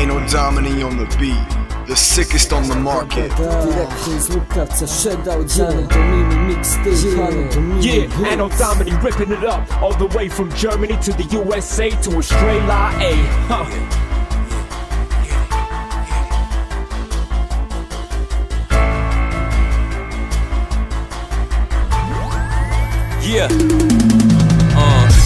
Anno Domini on the beat. The sickest on the market. Yeah, Anno Domini ripping it up all the way from Germany to the USA to Australia. Huh. Yeah.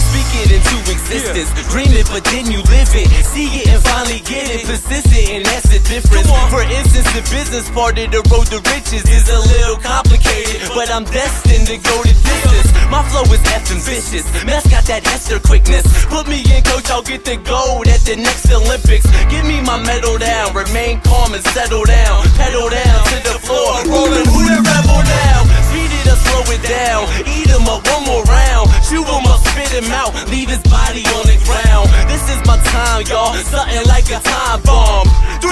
Speak it into existence. Yeah. Dream it, but then you live it. See it and finally get it. Persistent, and that's the difference. For instance, the business part of the road to riches is a little complicated, but I'm destined to go to distance. My flow is effing vicious. Mess got that extra quickness. Put me in, coach, I'll get the gold at the next Olympics. Give me my medal down. Remain calm and settle down. Pedal down to the floor. Rolling, who the rebel now? Speed it up, slow it down. Eat him up one more round. Chew him up, spit him out. Leave his body on the ground. This is my time, y'all. Something like a time bomb. 3,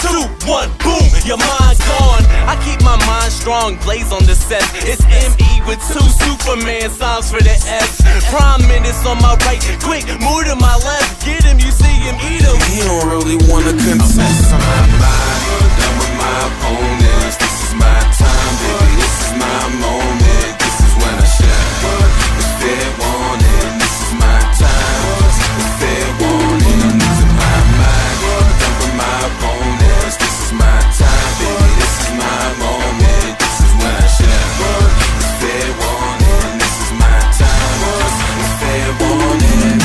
2, 1, boom. Your mind gone. I keep my mind strong. Blaze on the set. It's M.E. with 2 Superman signs for the S. Prime Minis on my right. Quick, move to my left. Get him, you see him, eat him. He don't really wanna confess. I'm my mind, done with my opponents. This is my time, baby. This is my moment. This is when I shine. It's fair warning. This is my time. It's fair warning. I'm losing my mind, done with my opponents. This is my time, baby. This is my moment. This is when I shine. It's fair warning. This is my time. It's fair warning.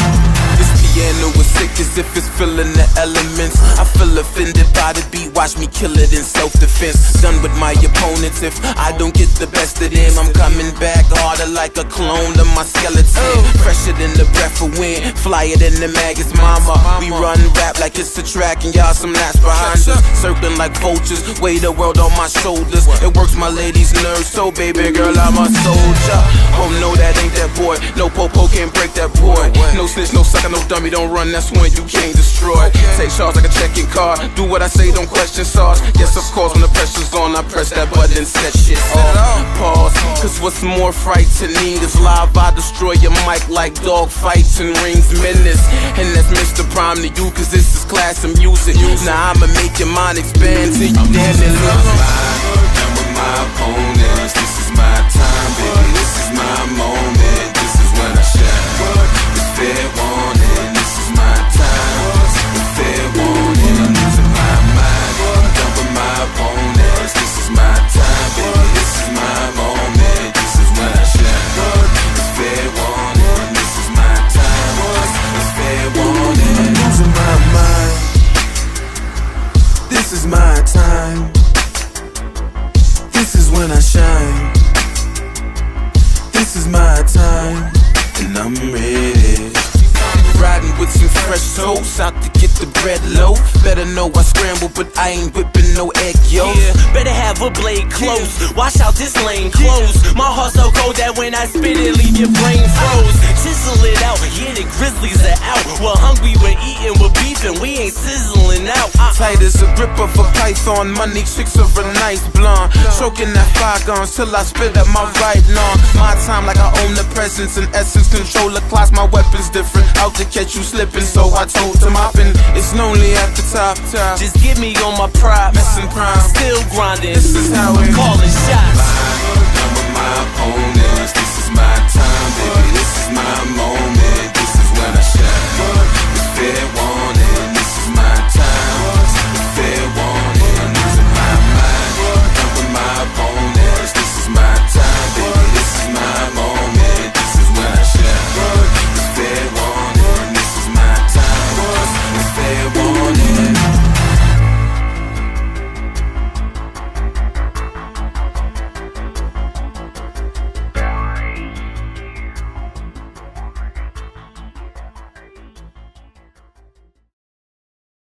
This piano is sick as if it's feeling the elements. I feel offended by the beat. Watch me kill it in self-defense. Done with my opponents. If I don't get the best of them, I'm coming back harder like a clone to my skeleton. Fresher than the breath of wind, flyer than the maggot's mama. We run rap like it's a track and y'all some laps behind us. Circling like vultures, weigh the world on my shoulders. It works my lady's nerves, so baby girl, I'm a soldier. Oh no, that ain't that boy. No popo can't break that boy. No snitch, no sucker, no dummy, don't run. That's when you can't destroy. Take shots like a checking car. Do what I say, don't question. Sauce. Yes, of course, when the pressure's on, I press that button and set shit off. Pause, cause what's more frightening is live. I destroy your mic like dog fights and rings menace. And that's Mr. Prime to you, cause this is class and music. Now I'ma make your mind expand till you damn near lose it. I'm done with my opponents. This is my time, baby. This is my moment. This is when I shine. It's fair warning. This is my time. It's fair warning. I'm losing my mind. My opponents, this is my time, baby, this is my moment, this is when I shine. It's fair warning, this is my time, it's fair warning. I'm losing my mind, this is my time, this is when I shine. This is my time, and I'm ready. Riding with some fresh toast out to get the bread low. Better know I scramble, but I ain't whipping no egg, yo. Yeah, better have a blade close. Watch out this lane close. My heart's so cold that when I spit it, leave your brain froze. Chisel it out, yeah, the grizzlies are out. We're hungry, we're eating, we're beefing, we ain't sizzling out. Tight as a grip of a python, money chicks are a nice blonde. Choking that fire till I spit up my right lawn. My time like I own the presence, in essence control the clocks. My weapons different, out to catch you slipping, so I told him I've been. It's lonely at the top. Just get me on my pride, missing prime, still grinding. This is how it calling shots. I'm done with my opponents. This is my time, baby. This is my moment.